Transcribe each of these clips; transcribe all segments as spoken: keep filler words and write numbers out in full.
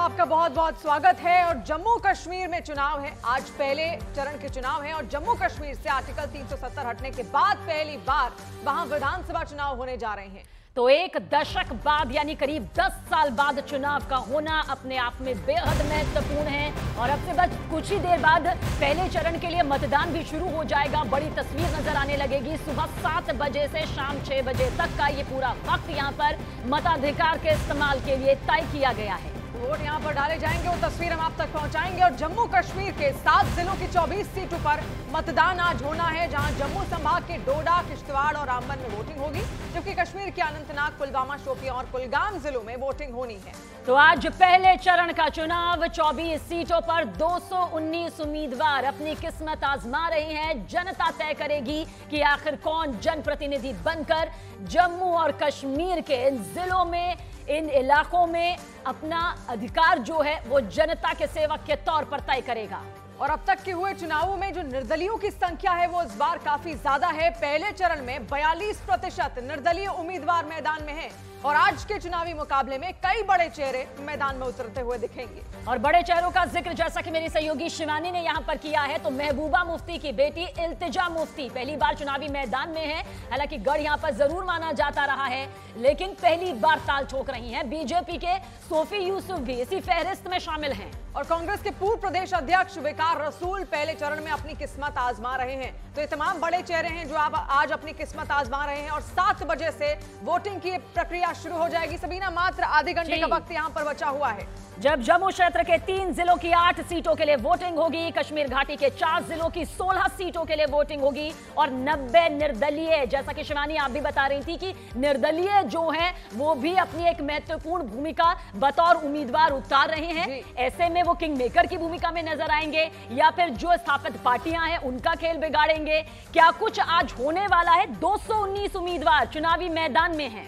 आपका बहुत बहुत स्वागत है। और जम्मू कश्मीर में चुनाव है, आज पहले चरण के चुनाव है और जम्मू कश्मीर से आर्टिकल तीन सौ सत्तर हटने के बाद पहली बार वहां विधानसभा चुनाव होने जा रहे हैं। तो एक दशक बाद यानी करीब दस साल बाद चुनाव का होना अपने आप में बेहद महत्वपूर्ण है। और अब से बस कुछ ही देर बाद पहले चरण के लिए मतदान भी शुरू हो जाएगा। बड़ी तस्वीर नजर आने लगेगी। सुबह सात बजे से शाम छह बजे तक का ये पूरा वक्त यहाँ पर मताधिकार के इस्तेमाल के लिए तय किया गया है। वोट यहाँ पर डाले जाएंगे, वो तस्वीर हम आप तक पहुंचाएंगे। और जम्मू कश्मीर के सात जिलों की चौबीस सीटों पर मतदान आज होना है, जहां जम्मू संभाग के डोडा, किश्तवाड़ और रामबन में वोटिंग होगी, जबकि कश्मीर के अनंतनाग, पुलवामा, शोपियां और कुलगाम जिलों में वोटिंग होनी है। तो आज पहले चरण का चुनाव, चौबीस सीटों पर दो सौ उन्नीस उम्मीदवार अपनी किस्मत आजमा रहे हैं। जनता तय करेगी कि आखिर कौन जनप्रतिनिधि बनकर जम्मू और कश्मीर के इन जिलों में, इन इलाकों में अपना अधिकार जो है वो जनता के सेवक के तौर पर तय करेगा। और अब तक के हुए चुनावों में जो निर्दलियों की संख्या है वो इस बार काफी ज्यादा है। पहले चरण में बयालीस प्रतिशत निर्दलीय उम्मीदवार मैदान में हैं। और आज के चुनावी मुकाबले में कई बड़े चेहरे मैदान में उतरते हुए दिखेंगे। और बड़े चेहरों का जिक्र जैसा कि मेरी सहयोगी शिवानी ने यहाँ पर किया है, तो महबूबा मुफ्ती की बेटी इल्तिजा मुफ्ती पहली बार चुनावी मैदान में है। हालांकि गढ़ यहाँ पर जरूर माना जाता रहा है, लेकिन पहली बार ताल ठोक रही है। बीजेपी के सोफी यूसुफ भी इसी फहरिस्त में शामिल है। और कांग्रेस के पूर्व प्रदेश अध्यक्ष विकास रसूल पहले चरण में अपनी किस्मत आजमा रहे हैं। तो ये तमाम बड़े चेहरे हैं जो आप आज अपनी किस्मत आजमा रहे हैं। और सात बजे से वोटिंग की प्रक्रिया शुरू हो जाएगी। सबीना, मात्र आधे घंटे का वक्त यहाँ पर बचा हुआ है। जब जम्मू क्षेत्र के तीन जिलों की आठ सीटों के लिए वोटिंग होगी, कश्मीर घाटी के चार जिलों की सोलह सीटों के लिए वोटिंग होगी और नब्बे निर्दलीय, जैसा कि शिवानी आप भी बता रही थी कि निर्दलीय जो हैं वो भी अपनी एक महत्वपूर्ण भूमिका बतौर उम्मीदवार उतार रहे हैं। ऐसे में वो किंग मेकर की भूमिका में नजर आएंगे या फिर जो स्थापित पार्टियां हैं उनका खेल बिगाड़ेंगे, क्या कुछ आज होने वाला है। दो सौ उन्नीस उम्मीदवार चुनावी मैदान में है,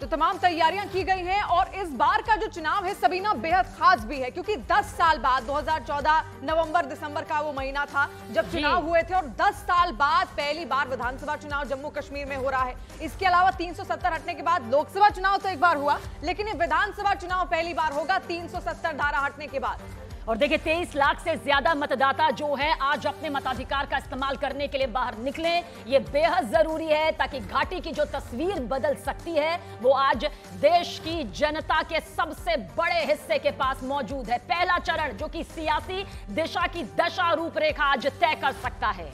तो तमाम तैयारियां की गई हैं। और इस बार का जो चुनाव है सबीना, बेहद खास भी है, क्योंकि दस साल बाद दो हज़ार चौदह नवंबर दिसंबर का वो महीना था जब चुनाव हुए थे। और दस साल बाद पहली बार विधानसभा चुनाव जम्मू कश्मीर में हो रहा है। इसके अलावा तीन सौ सत्तर हटने के बाद लोकसभा चुनाव तो एक बार हुआ, लेकिन ये विधानसभा चुनाव पहली बार होगा तीन सौ सत्तर धारा हटने के बाद। और देखिए तेईस लाख से ज्यादा मतदाता जो है आज अपने मताधिकार का इस्तेमाल करने के लिए बाहर निकले, ये बेहद जरूरी है ताकि घाटी की जो तस्वीर बदल सकती है वो आज देश की जनता के सबसे बड़े हिस्से के पास मौजूद है। पहला चरण जो कि सियासी दिशा की दशा रूपरेखा आज तय कर सकता है।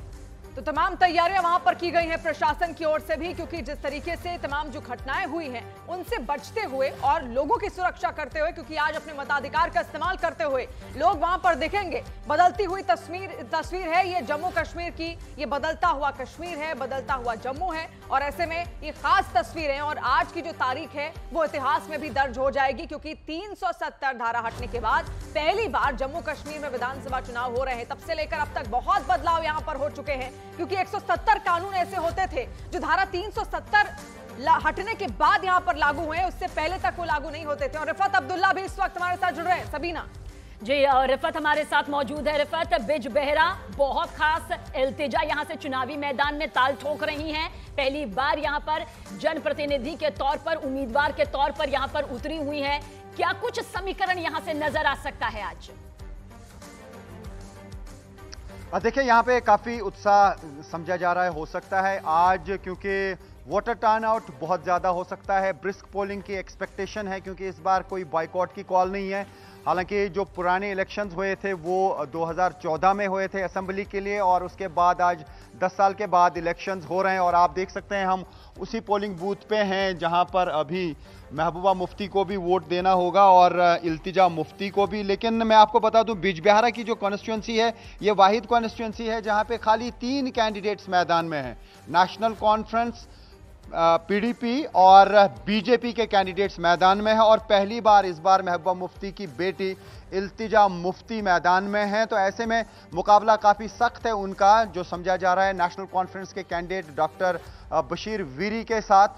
तो तमाम तैयारियां वहां पर की गई हैं प्रशासन की ओर से भी, क्योंकि जिस तरीके से तमाम जो घटनाएं हुई हैं उनसे बचते हुए और लोगों की सुरक्षा करते हुए, क्योंकि आज अपने मताधिकार का इस्तेमाल करते हुए लोग वहां पर दिखेंगे। बदलती हुई तस्वीर तस्वीर है ये जम्मू कश्मीर की, ये बदलता हुआ कश्मीर है, बदलता हुआ जम्मू है। और ऐसे में ये खास तस्वीरें और आज की जो तारीख है वो इतिहास में भी दर्ज हो जाएगी, क्योंकि तीन सौ सत्तर धारा हटने के बाद पहली बार जम्मू कश्मीर में विधानसभा चुनाव हो रहे हैं। तब से लेकर अब तक बहुत बदलाव यहाँ पर हो चुके हैं, क्योंकि एक सौ सत्तर कानून ऐसे होते थे जो धारा तीन सौ सत्तर हटने के बाद यहां पर लागू हुए, उससे पहले तक वो लागू नहीं होते थे। और रिफात अब्दुल्ला भी इस वक्त हमारे साथ जुड़ रहे हैं। सबीना जी, और रिफत हमारे साथ मौजूद है। रिफत, बिज बेहरा बहुत खास इल्तिजा यहाँ से चुनावी मैदान में ताल ठोक रही हैं। पहली बार यहाँ पर जनप्रतिनिधि के तौर पर, उम्मीदवार के तौर पर यहाँ पर उतरी हुई है। क्या कुछ समीकरण यहाँ से नजर आ सकता है आज? देखिए यहाँ पे काफ़ी उत्साह समझा जा रहा है। हो सकता है आज, क्योंकि वोटर टर्नआउट बहुत ज़्यादा हो सकता है, ब्रिस्क पोलिंग की एक्सपेक्टेशन है, क्योंकि इस बार कोई बॉयकॉट की कॉल नहीं है। हालांकि जो पुराने इलेक्शंस हुए थे वो दो हज़ार चौदह में हुए थे असेंबली के लिए, और उसके बाद आज दस साल के बाद इलेक्शंस हो रहे हैं। और आप देख सकते हैं हम उसी पोलिंग बूथ पे हैं जहां पर अभी महबूबा मुफ्ती को भी वोट देना होगा और इल्तिजा मुफ्ती को भी। लेकिन मैं आपको बता दूं, बिजबिहारा की जो कॉन्स्टिट्यूंसी है ये वाहिद कॉन्स्टिट्यूंसी है जहाँ पर खाली तीन कैंडिडेट्स मैदान में हैं। नेशनल कॉन्फ्रेंस, पीडीपी और बीजेपी के कैंडिडेट्स मैदान में हैं। और पहली बार इस बार महबूबा मुफ्ती की बेटी इल्तिजा मुफ्ती मैदान में हैं। तो ऐसे में मुकाबला काफ़ी सख्त है उनका, जो समझा जा रहा है नेशनल कॉन्फ्रेंस के कैंडिडेट डॉक्टर बशीर वीरी के साथ।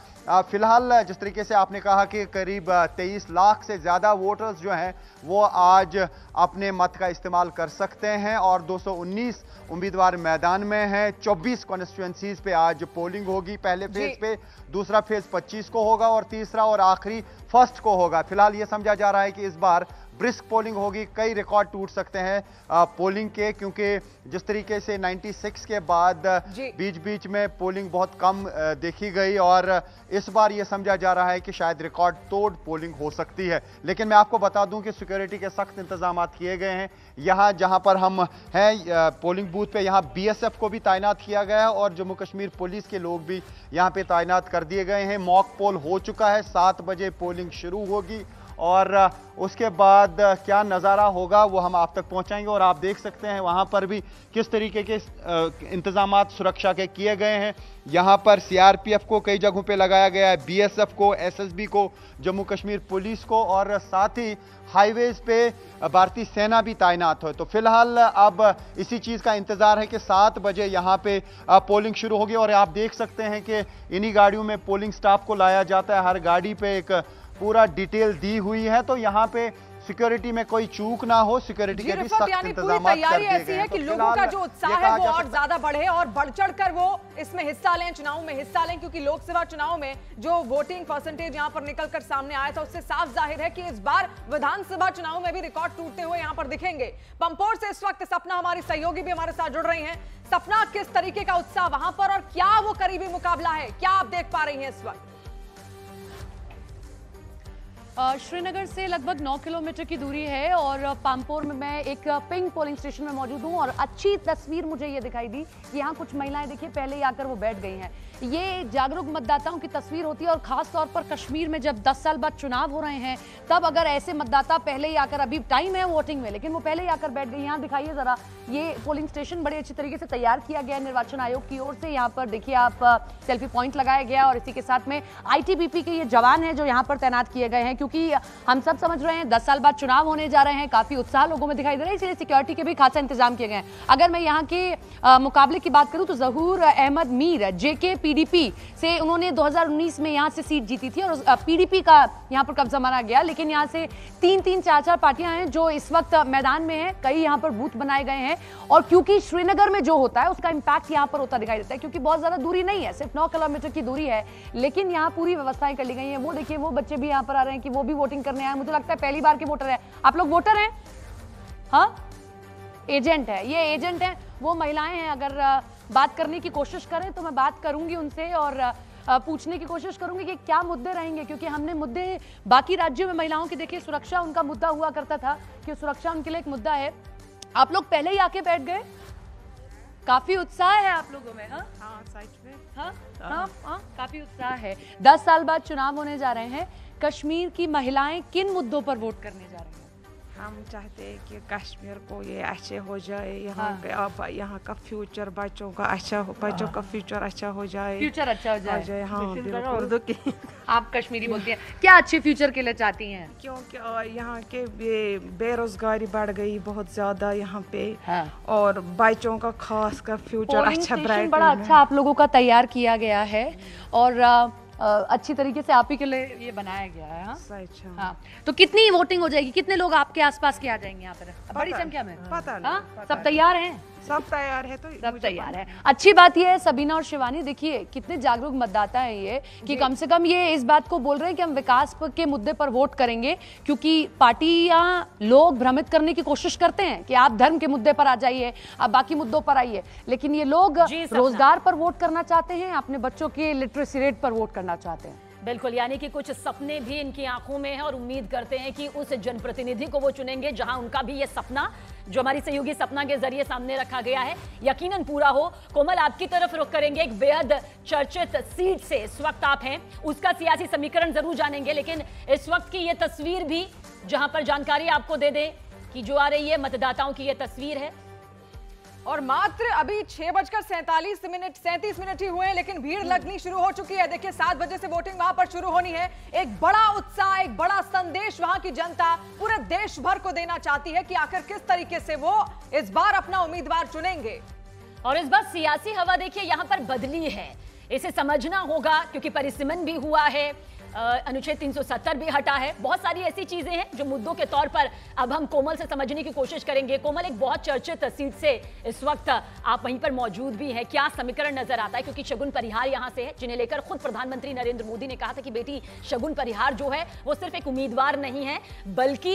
फिलहाल जिस तरीके से आपने कहा कि करीब तेईस लाख से ज़्यादा वोटर्स जो हैं वो आज अपने मत का इस्तेमाल कर सकते हैं। और दो सौ उन्नीस उम्मीदवार मैदान में हैं। चौबीस कॉन्स्टिट्यूंसीज पे आज पोलिंग होगी, पहले फेज पे, दूसरा फेज पच्चीस को होगा और तीसरा और आखिरी फर्स्ट को होगा। फिलहाल ये समझा जा रहा है कि इस बार ब्रिस्क पोलिंग होगी, कई रिकॉर्ड टूट सकते हैं पोलिंग के, क्योंकि जिस तरीके से छियानवे के बाद बीच बीच में पोलिंग बहुत कम देखी गई और इस बार ये समझा जा रहा है कि शायद रिकॉर्ड तोड़ पोलिंग हो सकती है। लेकिन मैं आपको बता दूं कि सिक्योरिटी के सख्त इंतजाम किए गए हैं। यहाँ जहाँ पर हम हैं पोलिंग बूथ पे, यहाँ बीएसएफ को भी तैनात किया गया है और जम्मू कश्मीर पुलिस के लोग भी यहाँ पे तैनात कर दिए गए हैं। मॉक पोल हो चुका है, सात बजे पोलिंग शुरू होगी और उसके बाद क्या नज़ारा होगा वो हम आप तक पहुंचाएंगे। और आप देख सकते हैं वहां पर भी किस तरीके के इंतजामात सुरक्षा के किए गए हैं। यहां पर सीआरपीएफ को कई जगहों पे लगाया गया है, बीएसएफ को, एसएसबी को, जम्मू कश्मीर पुलिस को और साथ ही हाईवेज़ पे भारतीय सेना भी तैनात हो। तो फिलहाल अब इसी चीज़ का इंतज़ार है कि सात बजे यहाँ पे पोलिंग शुरू होगी। और आप देख सकते हैं कि इन्हीं गाड़ियों में पोलिंग स्टाफ को लाया जाता है, हर गाड़ी पे एक पूरा डिटेल दी हुई है। तो यहाँ पे सिक्योरिटी में कोई चूक ना हो, सिक्योरिटी के भी सख्त इंतजाम तैयारी ऐसी है कि लोगों का जो उत्साह है वो और ज्यादा बढ़े और बढ़ चढ़ कर वो इसमें हिस्सा लें, चुनाव में हिस्सा लें, क्योंकि लोकसभा चुनाव में जो वोटिंग परसेंटेज यहाँ पर निकल कर सामने आया था उससे साफ जाहिर है कि इस बार विधानसभा चुनाव में भी रिकॉर्ड टूटते हुए यहाँ पर दिखेंगे। पंपोर से इस वक्त सपना हमारी सहयोगी भी हमारे साथ जुड़ रही है। सपना, किस तरीके का उत्साह वहां पर और क्या वो करीबी मुकाबला है, क्या आप देख पा रही है इस वक्त? श्रीनगर से लगभग नौ किलोमीटर की दूरी है और पामपोर में मैं एक पिंक पोलिंग स्टेशन में मौजूद हूं और अच्छी तस्वीर मुझे ये दिखाई दी। यहाँ कुछ महिलाएं देखिए पहले ही आकर वो बैठ गई हैं। ये जागरूक मतदाताओं की तस्वीर होती है और खास तौर पर कश्मीर में जब दस साल बाद चुनाव हो रहे हैं तब अगर ऐसे मतदाता पहले ही आकर, अभी टाइम है वोटिंग में लेकिन वो पहले ही आकर बैठ गई। यहाँ दिखाइए ज़रा, ये पोलिंग स्टेशन बड़े अच्छी तरीके से तैयार किया गया है निर्वाचन आयोग की ओर से। यहाँ पर देखिए आप, सेल्फी पॉइंट लगाया गया और इसी के साथ में आई टी बी पी के ये जवान हैं जो यहाँ पर तैनात किए गए हैं, क्योंकि हम सब समझ रहे हैं दस साल बाद चुनाव होने जा रहे हैं। काफ़ी उत्साह लोगों में दिखाई दे रहा है, इसलिए सिक्योरिटी के भी खासा इंतजाम किए गए हैं। अगर मैं यहाँ के मुकाबले की बात करूँ तो जहूर अहमद मीर जेके पीडीपी से, उन्होंने दो हज़ार उन्नीस में यहाँ से सीट जीती थी और पीडीपी का यहाँ पर कब्जा माना गया। लेकिन यहाँ से तीन तीन चार चार पार्टियां हैं जो इस वक्त मैदान में हैं, कई यहाँ पर बूथ बनाए गए हैं और क्योंकि श्रीनगर में जो होता है उसका इम्पैक्ट यहाँ पर होता दिखाई देता है, क्योंकि बहुत ज़्यादा दूरी नहीं है, सिर्फ नौ किलोमीटर की दूरी है। लेकिन यहाँ पूरी व्यवस्थाएं कर ली गई हैं। वो देखिए वो बच्चे भी यहाँ पर आ रहे हैं कि वो भी वोटिंग करने आए। मुझे लगता है पहली बार के वोटर हैं। आप लोग वोटर हैं? हाँ, एजेंट है, ये एजेंट हैं। वो महिलाएं हैं, अगर बात करने की कोशिश करें तो मैं बात करूंगी उनसे और पूछने की कोशिश करूंगी कि क्या मुद्दे रहेंगे, क्योंकि हमने मुद्दे बाकी राज्यों में महिलाओं की देखिए सुरक्षा उनका मुद्दा हुआ करता था कि सुरक्षा उनके लिए एक मुद्दा है। आप लोग पहले ही आके बैठ गए, काफी उत्साह है आप लोगों में। हाँ हाँ हाँ हाँ हाँ काफी उत्साह है। दस साल बाद चुनाव होने जा रहे हैं, कश्मीर की महिलाएं किन मुद्दों पर वोट करने जा रही हैं? हम चाहते हैं कि कश्मीर को ये अच्छे हो जाए, यहाँ हाँ। अब यहाँ का फ्यूचर बच्चों का अच्छा हो, बच्चों का फ्यूचर अच्छा हो जाए, फ्यूचर अच्छा हो जाए, जाए हाँ, उर्दू की आप कश्मीरी बोलती हैं, क्या अच्छे फ्यूचर के लिए चाहती हैं? क्योंकि यहाँ के बेरोजगारी बढ़ गई बहुत ज्यादा यहाँ पे हाँ। और बच्चों का खास कर फ्यूचर अच्छा, बड़ा अच्छा आप लोगों का तैयार किया गया है और अच्छी तरीके से आप ही के लिए ये बनाया गया है। हाँ? हाँ। तो कितनी वोटिंग हो जाएगी, कितने लोग आपके आसपास के आ जाएंगे यहाँ पर बड़ी संख्या में? पता नहीं। हाँ? सब तैयार हैं, सब तैयार है, तो सब तैयार है। अच्छी बात यह है सबीना और शिवानी, देखिए कितने जागरूक मतदाता हैं ये कि कम से कम ये इस बात को बोल रहे हैं कि हम विकास के मुद्दे पर वोट करेंगे, क्योंकि पार्टियां लोग भ्रमित करने की कोशिश करते हैं कि आप धर्म के मुद्दे पर आ जाइए, आप बाकी मुद्दों पर आइए, लेकिन ये लोग रोजगार पर वोट करना चाहते हैं, अपने बच्चों के लिटरेसी रेट पर वोट करना चाहते हैं। बिल्कुल, यानी कि कुछ सपने भी इनकी आंखों में हैं और उम्मीद करते हैं कि उस जनप्रतिनिधि को वो चुनेंगे जहां उनका भी ये सपना जो हमारी सहयोगी सपना के जरिए सामने रखा गया है यकीनन पूरा हो। कोमल, आपकी तरफ रुख करेंगे। एक बेहद चर्चित सीट से इस वक्त आप हैं, उसका सियासी समीकरण जरूर जानेंगे, लेकिन इस वक्त की ये तस्वीर भी जहां पर जानकारी आपको दे दें कि जो आ रही है मतदाताओं की ये तस्वीर है। और मात्र अभी छह बजकर सैंतालीस मिनट सैंतीस मिनट ही हुए हैं लेकिन भीड़ लगनी शुरू हो चुकी है। देखिए सात बजे से वोटिंग वहां पर शुरू होनी है। एक बड़ा उत्साह, एक बड़ा संदेश वहां की जनता पूरे देश भर को देना चाहती है कि आखिर किस तरीके से वो इस बार अपना उम्मीदवार चुनेंगे। और इस बार सियासी हवा देखिए यहाँ पर बदली है, इसे समझना होगा क्योंकि परिसीमन भी हुआ है, अनुच्छेद तीन सौ सत्तर भी हटा है। बहुत सारी ऐसी चीजें हैं जो मुद्दों के तौर पर अब हम कोमल से समझने की कोशिश करेंगे। कोमल, एक बहुत चर्चित सीट से इस वक्त आप वहीं पर मौजूद भी है, क्या समीकरण नजर आता है? क्योंकि शगुन परिहार यहाँ से है, जिन्हें लेकर खुद प्रधानमंत्री नरेंद्र मोदी ने कहा था कि बेटी शगुन परिहार जो है वो सिर्फ एक उम्मीदवार नहीं है बल्कि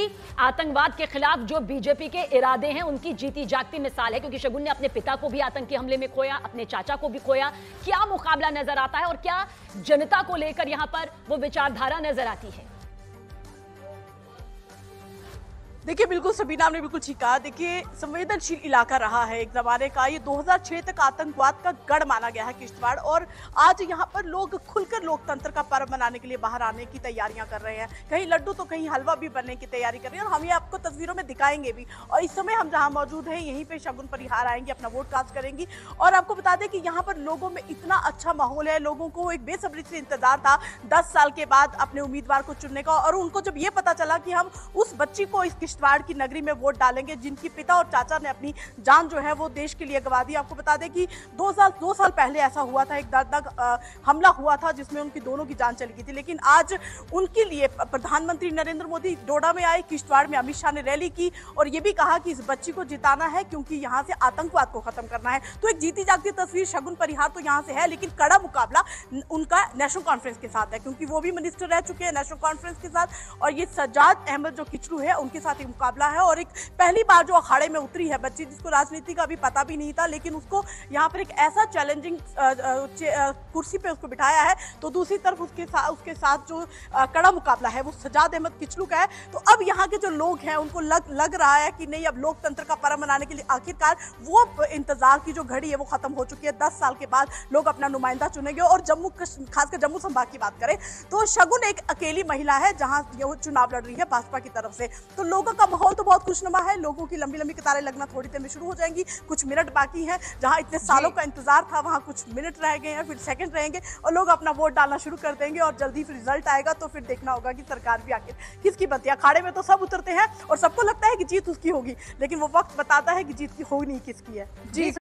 आतंकवाद के खिलाफ जो बीजेपी के इरादे हैं उनकी जीती जागती मिसाल है, क्योंकि शगुन ने अपने पिता को भी आतंकी हमले में खोया, अपने चाचा को भी खोया। क्या मुकाबला नजर आता है और क्या जनता को लेकर यहां पर वो विचारधारा नजर आती है? देखिए बिल्कुल सबीना, हमने बिल्कुल ठीक कहा। देखिए संवेदनशील इलाका रहा है एक ज़माने का, ये दो हज़ार छह तक आतंकवाद का गढ़ माना गया है किश्तवाड़, और आज यहाँ पर लोग खुलकर लोकतंत्र का पर्व मनाने के लिए बाहर आने की तैयारियाँ कर रहे हैं, कहीं लड्डू तो कहीं हलवा भी बनने की तैयारी कर रहे हैं, और हम ये आपको तस्वीरों में दिखाएंगे भी। और इस समय हम जहाँ मौजूद हैं यहीं पर शगुन परिहार आएंगी, अपना वोट कास्ट करेंगी, और आपको बता दें कि यहाँ पर लोगों में इतना अच्छा माहौल है, लोगों को एक बेसब्री से इंतजार था दस साल के बाद अपने उम्मीदवार को चुनने का, और उनको जब ये पता चला कि हम उस बच्ची को इस किश्तवाड़ की नगरी में वोट डालेंगे जिनकी पिता और चाचा ने अपनी जान जो है वो देश के लिए गंवा दी। आपको बता दें कि दो साल दो साल पहले ऐसा हुआ था, एक दर्दनाक हमला हुआ था जिसमें उनकी दोनों की जान चली गई थी, लेकिन आज उनके लिए प्रधानमंत्री नरेंद्र मोदी डोडा में आए, किश्तवाड़ में अमित शाह ने रैली की और ये भी कहा कि इस बच्ची को जिताना है क्योंकि यहाँ से आतंकवाद को खत्म करना है। तो एक जीती जागती तस्वीर शगुन परिहार तो यहाँ से है, लेकिन कड़ा मुकाबला उनका नेशनल कॉन्फ्रेंस के साथ है, क्योंकि वो भी मिनिस्टर रह चुके हैं नेशनल कॉन्फ्रेंस के साथ, और ये सज्जाद अहमद जो किचलू है उनके साथ मुकाबला है। और एक पहली बार जो अखाड़े में उतरी है बच्ची, जिसको राजनीति का अभी पता भी नहीं था, लेकिन उसको यहाँ पर एक ऐसा चैलेंजिंग कुर्सी पे उसको बिठाया है। तो दूसरी तरफ उसके साथ उसके साथ जो कड़ा मुकाबला है वो सज्जाद अहमद किचलू का है। तो अब यहाँ के जो लोग हैं उनको लग लग रहा है कि नहीं, अब लोकतंत्र का पर्व मनाने के लिए आखिरकार वो इंतजार की जो घड़ी है वो खत्म हो चुकी है, दस साल के बाद लोग अपना नुमाइंदा चुनेंगे। और जम्मू खासकर जम्मू संभाग की बात करें तो शगुन एक अकेली महिला है जहाँ वो चुनाव लड़ रही है भाजपा की तरफ से, तो लोगों का माहौल तो बहुत खुशनुमा है। लोगों की लंबी लंबी कतारें लगना थोड़ी देर में शुरू हो जाएंगी, कुछ मिनट बाकी हैं, जहां इतने सालों का इंतजार था वहां कुछ मिनट रह गए हैं, फिर सेकंड रहेंगे और लोग अपना वोट डालना शुरू कर देंगे और जल्दी फिर रिजल्ट आएगा। तो फिर देखना होगा कि सरकार भी आखिर किसकी बनती है। अखाड़े में तो सब उतरते हैं और सबको लगता है कि जीत उसकी होगी, लेकिन वो वक्त बताता है कि जीत की हो नहीं किसकी है। जी।